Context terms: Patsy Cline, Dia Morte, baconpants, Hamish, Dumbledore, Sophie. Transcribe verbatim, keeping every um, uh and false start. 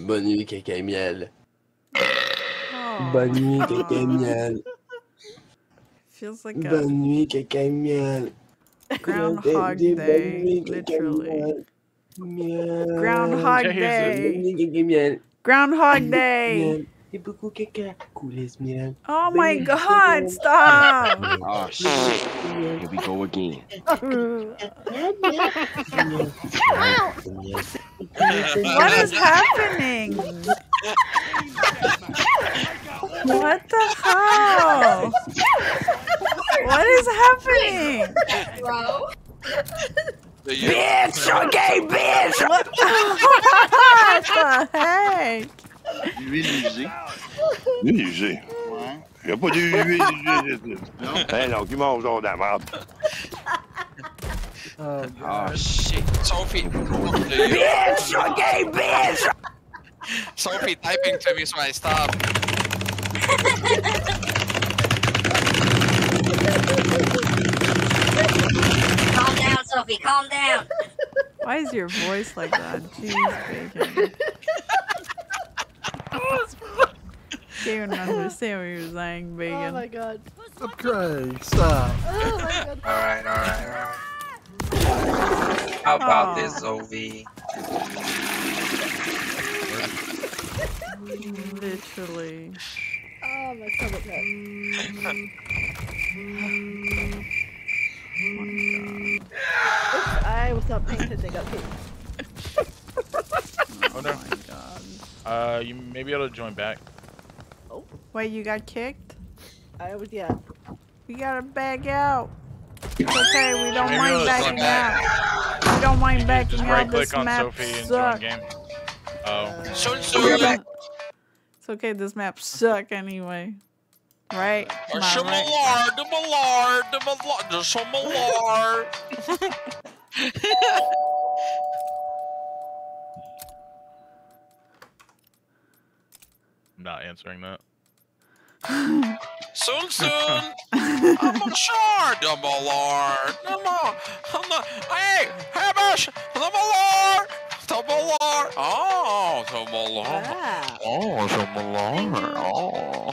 Bonne nuit, caca et miel. Oh. Bonne nuit, caca et miel. Feels like Bonne a... nuit, caca et miel. Groundhog Day, literally. Groundhog Day. Groundhog Day. Oh my god, stop! Oh shit, here we go again. What is happening? What the hell? What is happening? Bro? Bitch, okay, bitch! What the heck? L'huile usée. L'huile usée. Ouais. Y'a pas d'huile usée. Non. Hey, non, qui mange genre de la merde. Oh, oh shit. Sophie. Bitch, okay, bitch! Sophie typing to me so I stop. Calm down, Sophie, calm down. Why is your voice like that? Jeez, bacon. I don't understand what you're saying, Bacon. Oh my god. Stop crying, stop. Oh my god. Alright, alright, alright. How about Aww. this, Sophie? Literally. Oh, my stomach hurts. Oh my god. If I was not paying attention, I got paid. Oh no. Oh my god. Uh, you may be able to join back. Oh. Wait, you got kicked? I was, yeah. We gotta back out. It's okay, we don't mind backing out. We don't mind backing out. This map sucks. Oh. It's okay, this map sucks anyway. Right? Shamalar, Dumbledore, Dumbledore, Shamalar. Not answering that. Soon, soon. I'm on shore, Dumbledore. I'm on. I'm on. Hey, Hamish, Dumbledore, Dumbledore. Oh, Dumbledore. Oh, Dumbledore. Oh.